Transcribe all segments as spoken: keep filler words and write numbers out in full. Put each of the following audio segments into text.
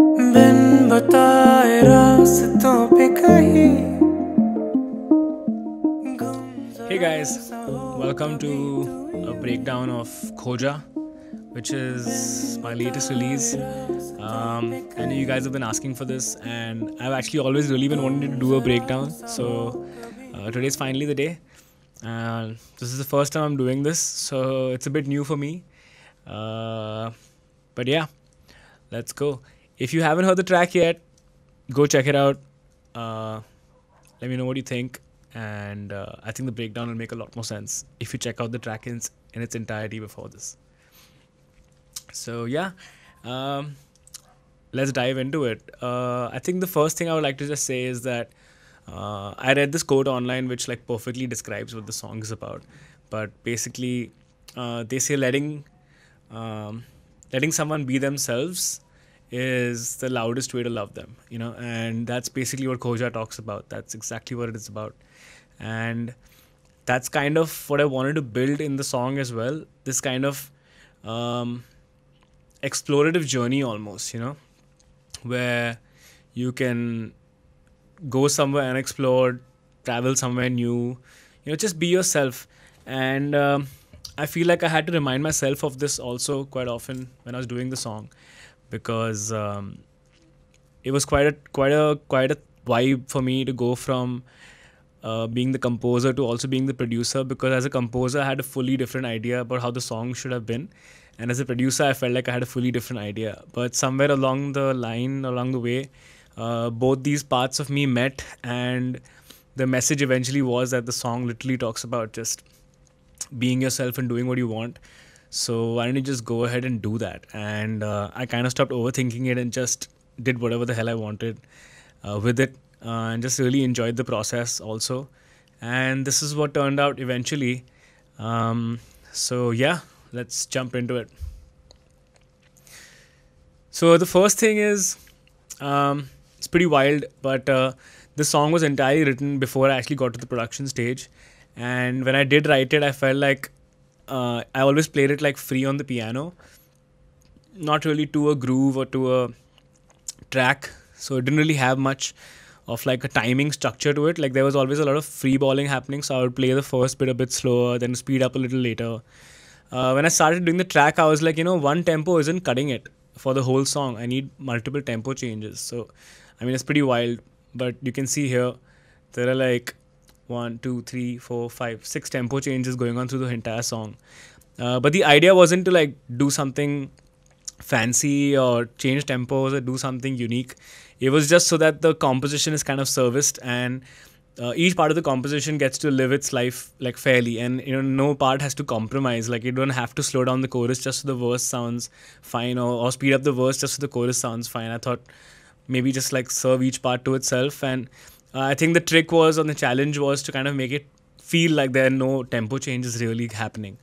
बिन बताए रास्तों पे कहीं। Hey guys, welcome to a breakdown of Kho Ja, which is my latest release. Um, I know you guys have been asking for this, and I've actually always really been wanting to do a breakdown. So uh, today's finally the day. Uh, this is the first time I'm doing this, so it's a bit new for me. Uh, but yeah, let's go. If you haven't heard the track yet, go check it out. Uh, let me know what you think, and uh, I think the breakdown will make a lot more sense if you check out the track in, in its entirety before this. So yeah, um, let's dive into it. Uh, I think the first thing I would like to just say is that uh, I read this quote online which like perfectly describes what the song is about. But basically, uh, they say letting um, letting someone be themselves is the loudest way to love them. You know, and that's basically what Kho Ja talks about. That's exactly what it is about, and that's kind of what I wanted to build in the song as well. This kind of um, explorative journey almost, you know, where you can go somewhere and explore, travel somewhere new, you know, just be yourself. And um, I feel like I had to remind myself of this also quite often when I was doing the song, because um, it was quite a quite a quite a vibe for me to go from Uh, being the composer to also being the producer, because as a composer I had a fully different idea about how the song should have been, and as a producer I felt like I had a fully different idea. But somewhere along the line, along the way, uh, both these parts of me met, and the message eventually was that the song literally talks about just being yourself and doing what you want. So why don't you just go ahead and do that? And uh, I kind of stopped overthinking it and just did whatever the hell I wanted uh, with it. Uh, and just really enjoyed the process also, and this is what turned out eventually. Um, so yeah, let's jump into it. So the first thing is, um, it's pretty wild, but uh, this song was entirely written before I actually got to the production stage. And when I did write it, I felt like uh, I always played it like free on the piano, not really to a groove or to a track, so it didn't really have much of like a timing structure to it. Like there was always a lot of free balling happening, so I would play the first bit a bit slower, then speed up a little later. Uh, when I started doing the track, I was like, you know, one tempo isn't cutting it for the whole song. I need multiple tempo changes. So, I mean, it's pretty wild, but you can see here, there are like one, two, three, four, five, six tempo changes going on through the entire song. Uh, but the idea wasn't to like do something fancy or change tempos or do something unique. It was just so that the composition is kind of serviced, and uh, each part of the composition gets to live its life like fairly, and you know, no part has to compromise. Like you don't have to slow down the chorus just so the verse sounds fine, or, or speed up the verse just so the chorus sounds fine. I thought maybe just like serve each part to itself, and uh, I think the trick was, or the challenge was, to kind of make it feel like there are no tempo changes really happening.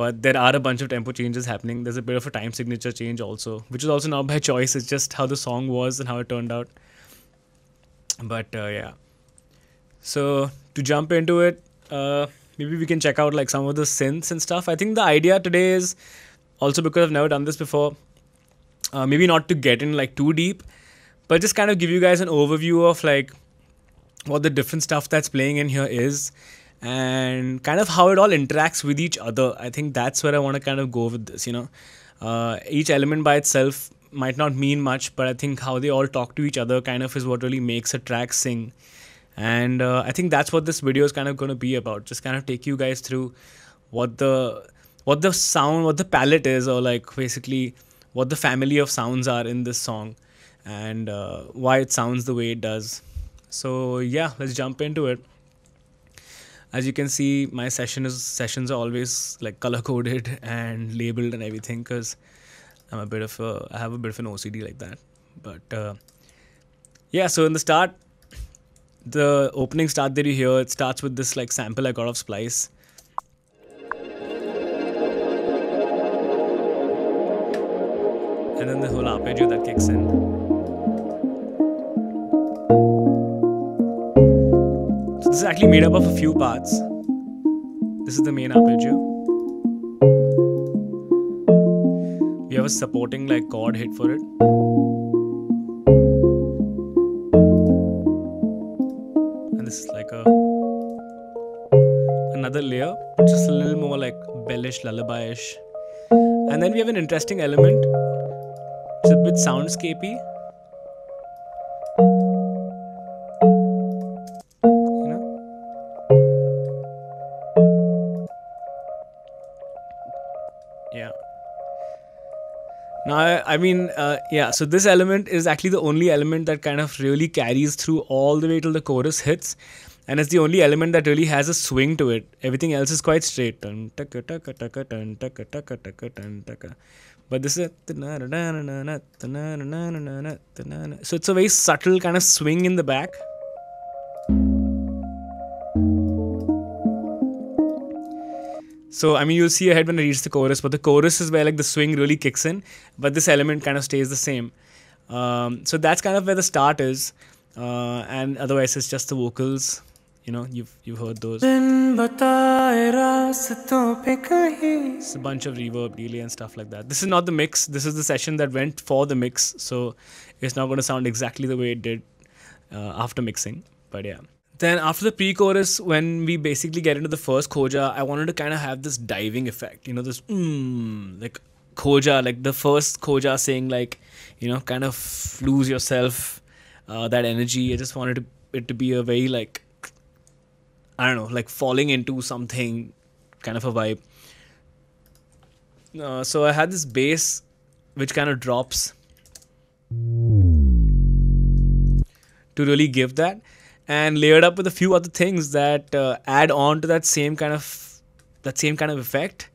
But there are a bunch of tempo changes happening. There's a bit of a time signature change also, which is also not by choice. It's just how the song was and how it turned out. But uh, yeah. So to jump into it, uh, maybe we can check out like some of the synths and stuff. I think the idea today is also, because I've never done this before, uh, maybe not to get in like too deep, but just kind of give you guys an overview of like what the different stuff that's playing in here is, and kind of how it all interacts with each other. I think that's where I want to kind of go with this, you know. Uh, each element by itself might not mean much, but I think how they all talk to each other kind of is what really makes a track sing. And uh, I think that's what this video is kind of going to be about. Just kind of take you guys through what the what the sound, what the palette is, or like basically what the family of sounds are in this song, and uh, why it sounds the way it does. So yeah, let's jump into it. As you can see, my session is, sessions are always like color coded and labeled and everything, because I'm a bit of a, I have a bit of an O C D like that. But uh, yeah, so in the start, the opening start that you hear, it starts with this like sample I got of Splice. And then the whole arpeggio that kicks in. This is actually made up of a few parts. This is the main arpeggio. We have a supporting like chord hit for it. this, like a another layer, but just a little more like bellish, lullaby-ish. And then we have an interesting element, it's a bit soundscapey. Now, I mean, uh, yeah, so this element is actually the only element that kind of really carries through all the way till the chorus hits. And it's the only element that really has a swing to it. Everything else is quite straight. But this is a... So it's a very subtle kind of swing in the back. So, I mean, you'll see ahead when I reach the chorus, but the chorus is where like the swing really kicks in, but this element kind of stays the same. Um, so that's kind of where the start is, uh, and otherwise it's just the vocals, you know, you've, you've heard those. It's a bunch of reverb, delay and stuff like that. This is not the mix, this is the session that went for the mix, so it's not going to sound exactly the way it did uh, after mixing, but yeah. Then after the pre-chorus, when we basically get into the first Kho Ja, I wanted to kind of have this diving effect, you know, this mmm, like Kho Ja, like the first Kho Ja saying like, you know, kind of lose yourself, uh, that energy. I just wanted to, it to be a very like, I don't know, like falling into something kind of a vibe. Uh, so I had this bass which kind of drops to really give that. And layered up with a few other things that uh, add on to that same kind of that same kind of effect,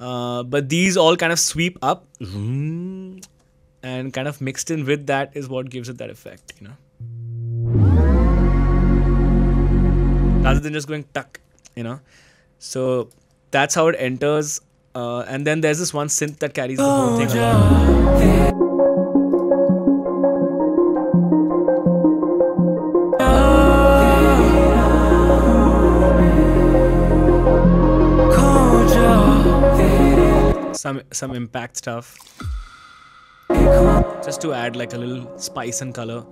uh, but these all kind of sweep up and kind of mixed in with that is what gives it that effect, you know, rather than just going tuck, you know. So that's how it enters, uh, and then there's this one synth that carries the whole thing along. Some, some impact stuff just to add like a little spice and color,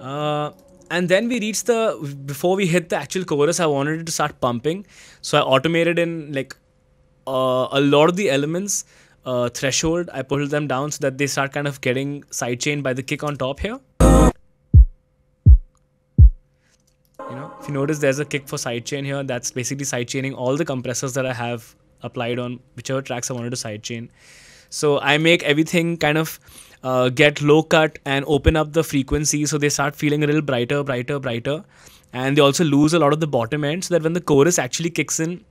uh, and then we reach the before we hit the actual chorus, I wanted it to start pumping, so I automated in like uh, a lot of the elements. uh, threshold, I pulled them down so that they start kind of getting sidechained by the kick on top here, you know. If you notice, there's a kick for sidechain here. That's basically sidechaining all the compressors that I have applied on whichever tracks I wanted to sidechain. So I make everything kind of uh, get low cut and open up the frequency so they start feeling a little brighter, brighter, brighter. And they also lose a lot of the bottom end so that when the chorus actually kicks in,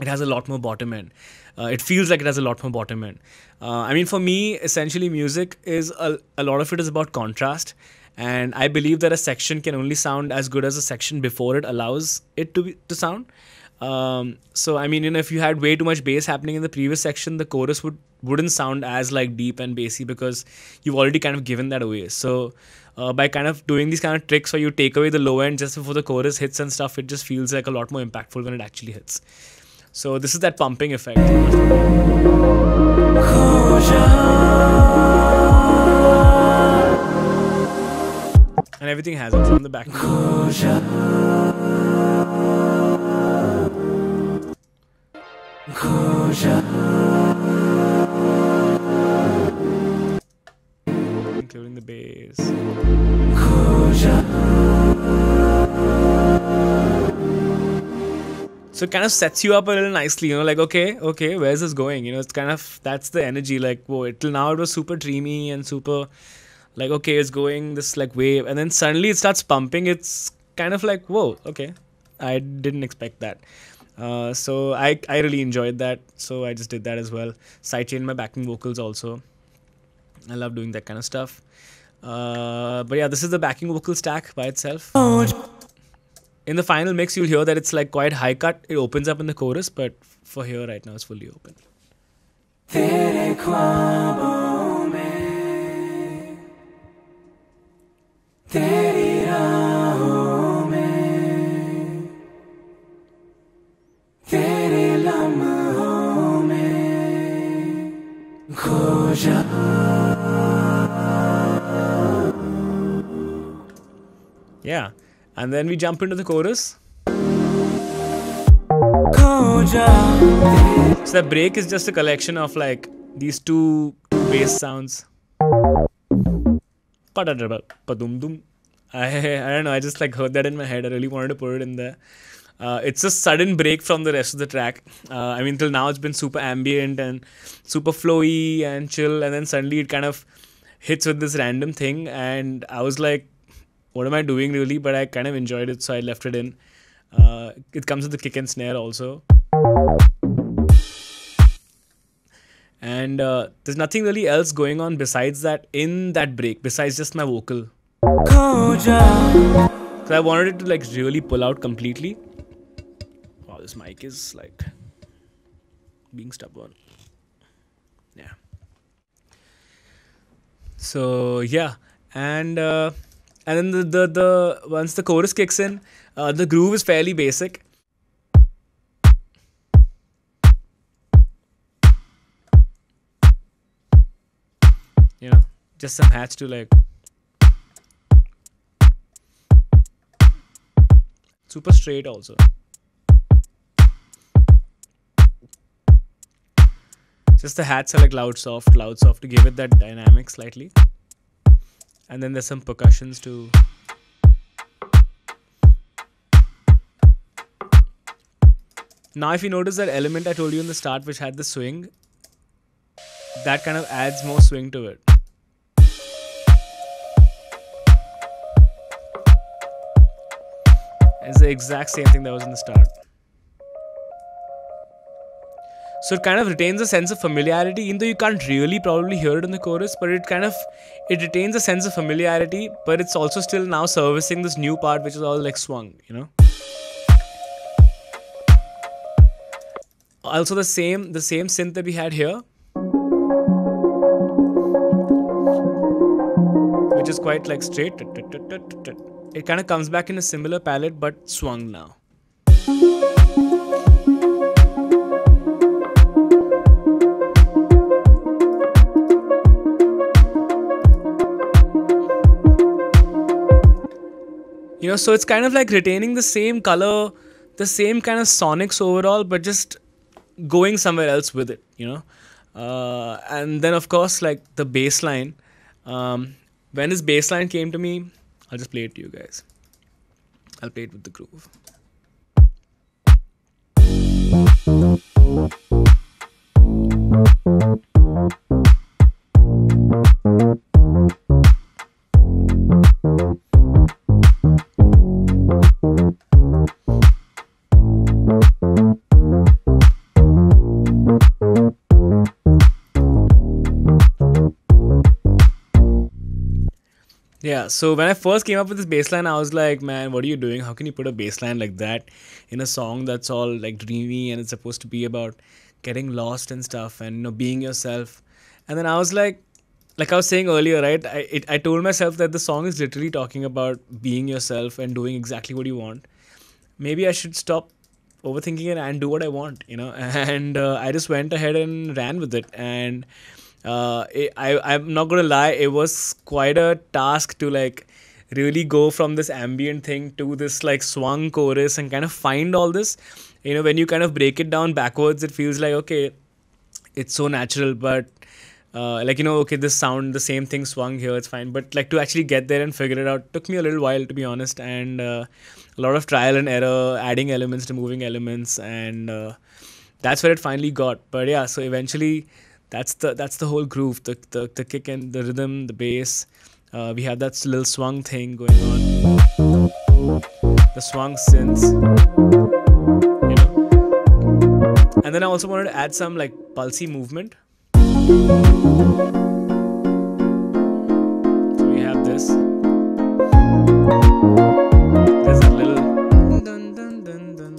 it has a lot more bottom end. Uh, it feels like it has a lot more bottom end. Uh, I mean, for me, essentially music is a, a lot of it is about contrast. And I believe that a section can only sound as good as a section before it allows it to, be, to sound. Um, so I mean, you know, if you had way too much bass happening in the previous section, the chorus would, wouldn't sound as like deep and bassy because you've already kind of given that away. So uh, by kind of doing these kind of tricks where you take away the low end just before the chorus hits and stuff, it just feels like a lot more impactful when it actually hits. So this is that pumping effect. And everything has it from the back. Kho Ja, including the bass. Kho Ja. So it kind of sets you up a little nicely, you know, like okay, okay, where's this going? You know, it's kind of that's the energy. Like, whoa, till now it was super dreamy and super, like okay, it's going this like wave, and then suddenly it starts pumping. It's kind of like whoa, okay, I didn't expect that. Uh, so I, I really enjoyed that, so I just did that as well. Sidechained my backing vocals also. I love doing that kind of stuff. Uh, but yeah, this is the backing vocal stack by itself. In the final mix, you'll hear that it's like quite high cut. It opens up in the chorus, but for here right now, it's fully open. Kho Ja. Yeah, and then we jump into the chorus. So the break is just a collection of like these two bass sounds. I don't know, I just like heard that in my head. I really wanted to put it in there. Uh, it's a sudden break from the rest of the track. Uh, I mean, till now it's been super ambient and super flowy and chill, and then suddenly it kind of hits with this random thing, and I was like, what am I doing really? But I kind of enjoyed it, so I left it in. Uh, it comes with the kick and snare also. And uh, there's nothing really else going on besides that in that break, besides just my vocal. So I wanted it to like really pull out completely. Wow, this mic is like being stubborn. Yeah. So yeah, and uh, and then the, the the once the chorus kicks in, uh, the groove is fairly basic. You know, just some hats to like super straight also. Just the hats are like loud, soft, loud, soft to give it that dynamic slightly. And then there's some percussions too. Now if you notice that element I told you in the start which had the swing, that kind of adds more swing to it. It's the exact same thing that was in the start. So it kind of retains a sense of familiarity, even though you can't really probably hear it in the chorus, but it kind of, it retains a sense of familiarity, but it's also still now servicing this new part which is all like swung, you know. Also the same, the same synth that we had here, which is quite like straight. It kind of comes back in a similar palette but swung now. You know, so it's kind of like retaining the same color, the same kind of sonics overall, but just going somewhere else with it, you know. Uh, and then of course like the bass line. Um, when this bass line came to me, I'll just play it to you guys. I'll play it with the groove. Yeah, so when I first came up with this bass line, I was like, man, what are you doing? How can you put a bass line like that in a song that's all like dreamy and it's supposed to be about getting lost and stuff and, you know, being yourself. And then I was like, like I was saying earlier, right? I, it, I told myself that the song is literally talking about being yourself and doing exactly what you want. Maybe I should stop overthinking it and do what I want, you know? And uh, I just went ahead and ran with it. And Uh, it, I, I'm not gonna lie, it was quite a task to like really go from this ambient thing to this like swung chorus and kind of find all this. You know, when you kind of break it down backwards, it feels like, okay, it's so natural, but uh, like, you know, okay, this sound, the same thing swung here, it's fine. But like to actually get there and figure it out took me a little while, to be honest, and uh, a lot of trial and error, adding elements, removing elements, and uh, that's where it finally got. But yeah, so eventually That's the that's the whole groove, the the, the kick and the rhythm, the bass. Uh, we have that little swung thing going on, the swung synths, you know. And then I also wanted to add some like pulsy movement. So we have this. There's a little dun dun dun dun.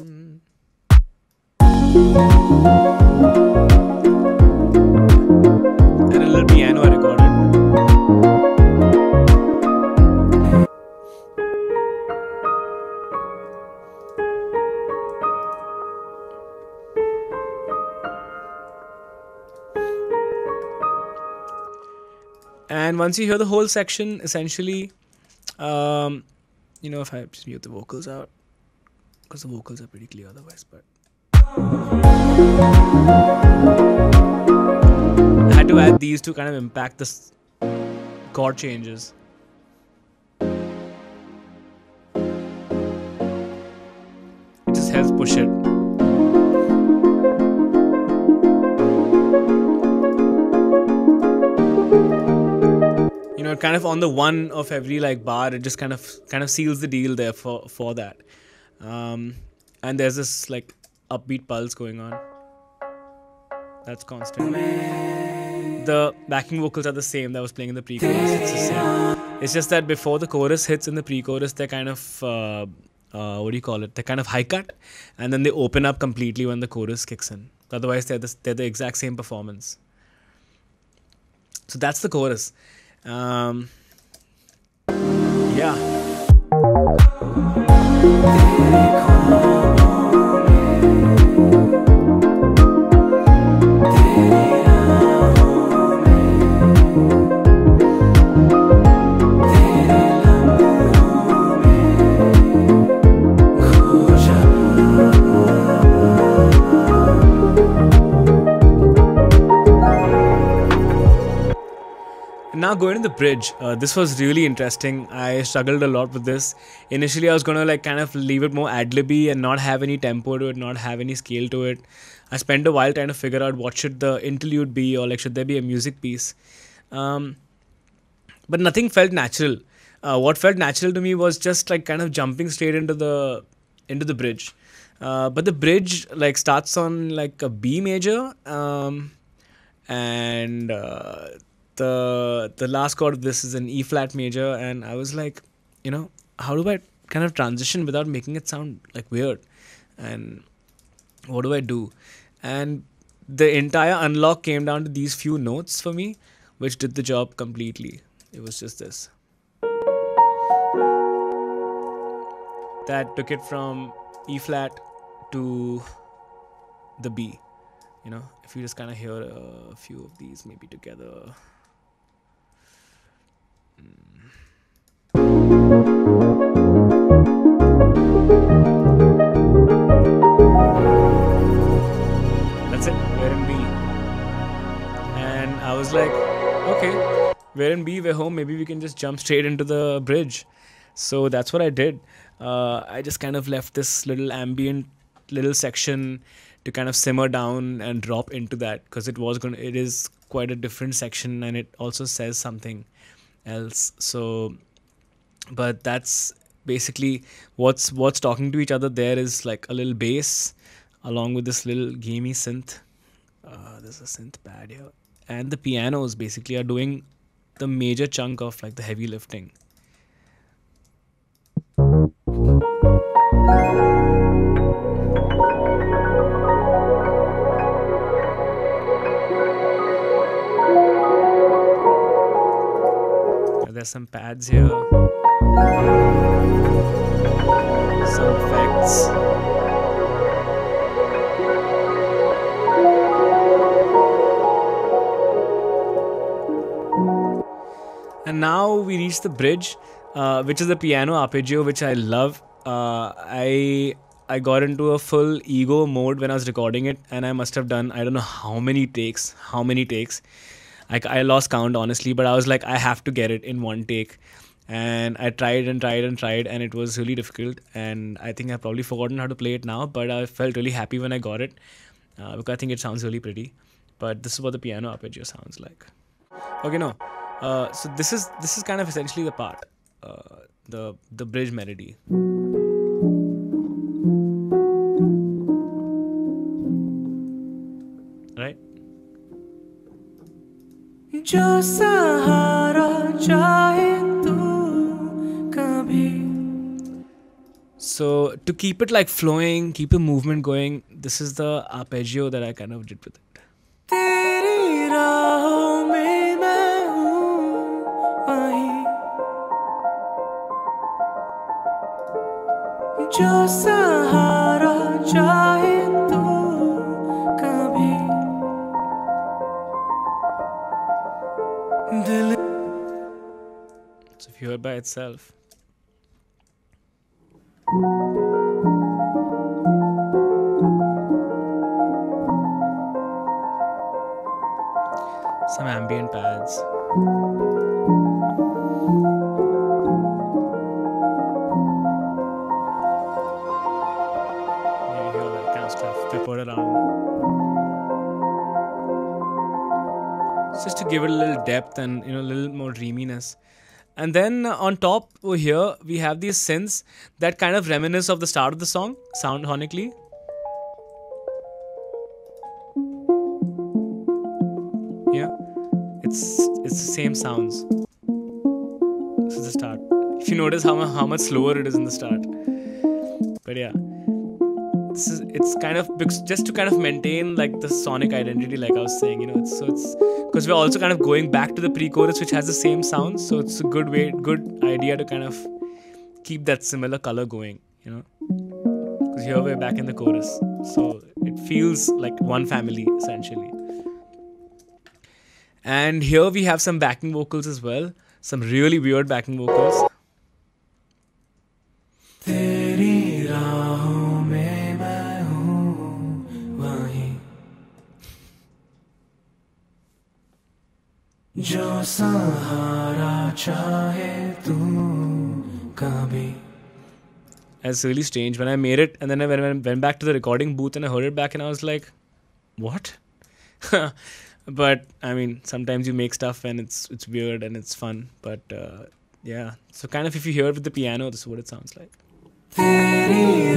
And once you hear the whole section, essentially, um, you know, if I just mute the vocals out, because the vocals are pretty clear otherwise, but I had to add these to kind of impact this chord changes. It just helps push it. You know, kind of on the one of every like bar, it just kind of kind of seals the deal there for for that. Um, and there's this like upbeat pulse going on. That's constant. The backing vocals are the same that was playing in the pre-chorus. It's the same. It's just that before the chorus hits in the pre-chorus, they're kind of uh, uh, what do you call it? They're kind of high cut, and then they open up completely when the chorus kicks in. Otherwise, they're the, they're the exact same performance. So that's the chorus. Um, yeah. Now going to the bridge, uh, this was really interesting. I struggled a lot with this. Initially I was going to like kind of leave it more ad-libby and not have any tempo to it, not have any scale to it. I spent a while trying to figure out what should the interlude be, or like should there be a music piece. Um, but nothing felt natural. Uh, what felt natural to me was just like kind of jumping straight into the, into the bridge. Uh, but the bridge like starts on like a B major um, and... Uh, The, the last chord of this is an E flat major, and I was like, you know, how do I kind of transition without making it sound like weird, and what do I do? And the entire unlock came down to these few notes for me, which did the job completely. It was just this that took it from E flat to the B. You know, if you just kind of hear a few of these maybe together. That's it, we're in B. And I was like, okay, we're in B, we're home, maybe we can just jump straight into the bridge. So that's what I did. Uh, I just kind of left this little ambient little section to kind of simmer down and drop into that, because it was going to, it is quite a different section, and it also says something else. So, but that's basically what's what's talking to each other. There is like a little bass along with this little gamey synth. Uh, there's a synth pad here, and the pianos basically are doing the major chunk of like the heavy lifting. There's some pads here, some effects. And now we reach the bridge, uh, which is the piano arpeggio, which I love. Uh, I I got into a full ego mode when I was recording it, and I must have done, I don't know how many takes, how many takes. I, I lost count honestly, but I was like, I have to get it in one take, and I tried and tried and tried, and it was really difficult, and I think I've probably forgotten how to play it now, but I felt really happy when I got it, uh, because I think it sounds really pretty. But this is what the piano arpeggio sounds like. Okay, no, uh, so this is this is kind of essentially the part, uh, the the bridge melody. जो सहारा चाहे तू कभी. So to keep it like flowing, keep the movement going, this is the arpeggio that I kind of did with it. तेरी राहों में मैं हूँ वहीं जो सहारा चाहे तू कभी. So if you heard by itself, ambient pads. You hear that kind of stuff peppered around. It's just to give it a little depth and, you know, a little more dreaminess. And then on top over here, we have these synths that kind of reminisce of the start of the song, sound sonically. Yeah, it's it's the same sounds. This is the start. If you notice how, how much slower it is in the start. But yeah, this is it's kind of just to kind of maintain like the sonic identity, like I was saying, you know. It's, so it's because we're also kind of going back to the pre-chorus, which has the same sounds. So it's a good way, good idea to kind of keep that similar color going, you know. Because here we're back in the chorus, so it feels like one family essentially. And here we have some backing vocals as well. Some really weird backing vocals. That's really strange. When I made it and then I went, went, went back to the recording booth and I heard it back and I was like, what? But I mean, sometimes you make stuff and it's it's weird and it's fun. But uh, yeah, so kind of if you hear it with the piano, this is what it sounds like. And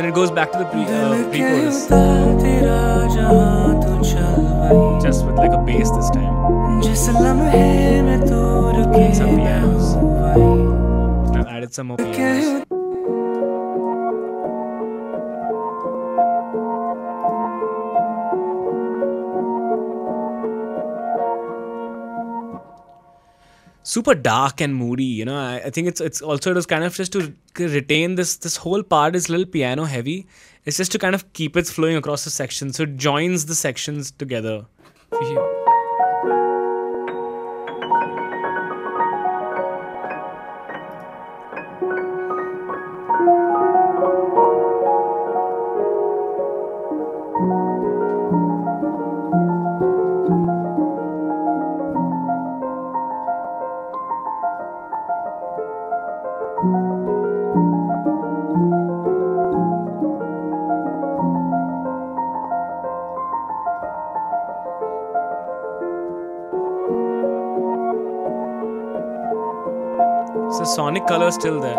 then it goes back to the pre uh, pre-chorus. Just with like a bass this time. Some pianos. I've added some more pianos. Super dark and moody, you know. I, I think it's it's also it was kind of just to retain this this whole part is a little piano heavy. It's just to kind of keep it flowing across the section, so it joins the sections together. So sonic color is still there,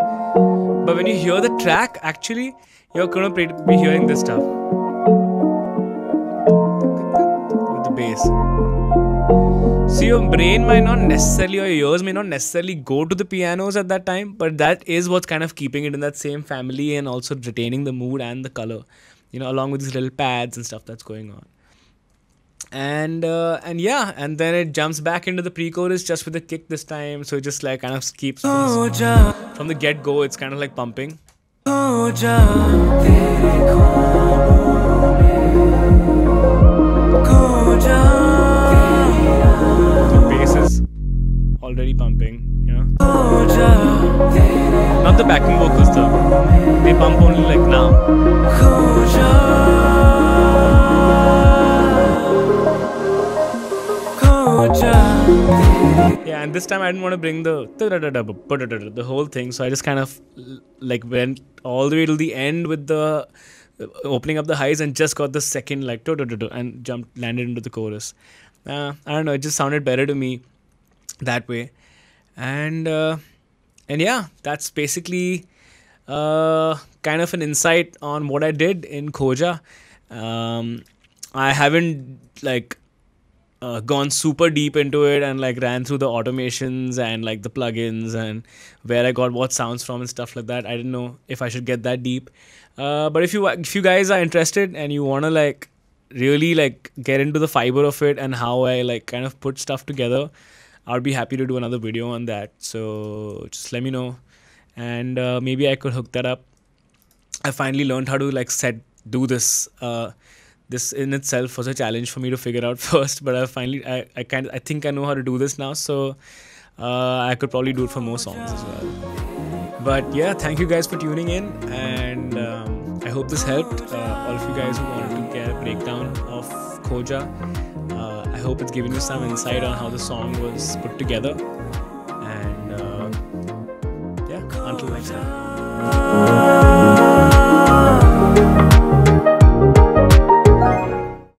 but when you hear the track, actually you're gonna be hearing this stuff with the bass. So your brain might not necessarily, or your ears may not necessarily go to the pianos at that time, but that is what's kind of keeping it in that same family and also retaining the mood and the color, you know, along with these little pads and stuff that's going on. And uh, and yeah, and then it jumps back into the pre-chorus just with a kick this time. So it just like kind of keeps from, from the get-go. It's kind of like pumping. The bass is already pumping, you know. Not the backing vocals though. They pump only like now. Yeah, and this time I didn't want to bring the the whole thing, so I just kind of like went all the way to the end with the opening up the highs and just got the second like and jumped landed into the chorus. Uh, I don't know, it just sounded better to me that way. And uh, and yeah, that's basically uh, kind of an insight on what I did in Kho Ja. Um, I haven't like. Uh, gone super deep into it and like ran through the automations and like the plugins and where I got what sounds from and stuff like that. I didn't know if I should get that deep, uh, but if you if you guys are interested and you want to like really like get into the fiber of it and how I like kind of put stuff together, I'd be happy to do another video on that, so just let me know. And uh, maybe I could hook that up. I finally learned how to like set do this uh, this in itself was a challenge for me to figure out first, but I finally I I kind I think I know how to do this now, so uh, I could probably do it for more songs as well. But yeah, thank you guys for tuning in, and um, I hope this helped. Uh, all of you guys who wanted to get a breakdown of Kho Ja, uh, I hope it's given you some insight on how the song was put together. And uh, yeah, until next time.